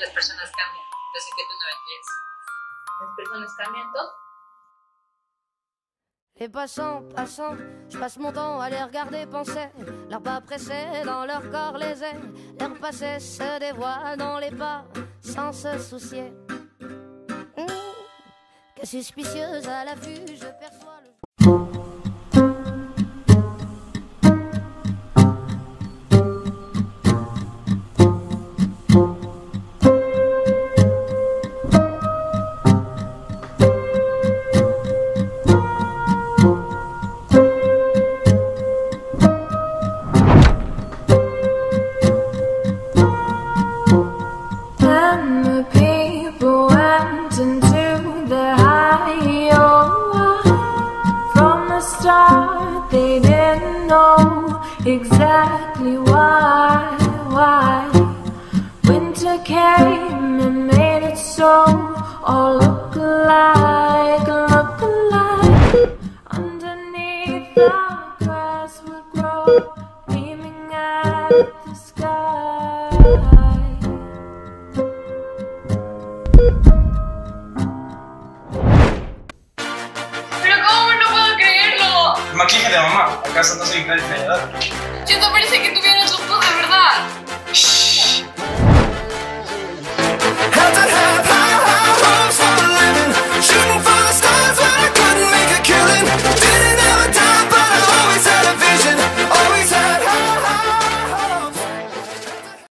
las personas cambian. Entonces, ¿qué tú no vendrías? ¿Las personas cambian todo? Les passants, je passe mon temps à les regarder penser. Leurs pas pressés dans leur corps les ailes. Leur passé se dévoile dans les pas sans se soucier. Que suspicieuse à l'affût, je perçois le... They didn't know exactly why winter came and made it so all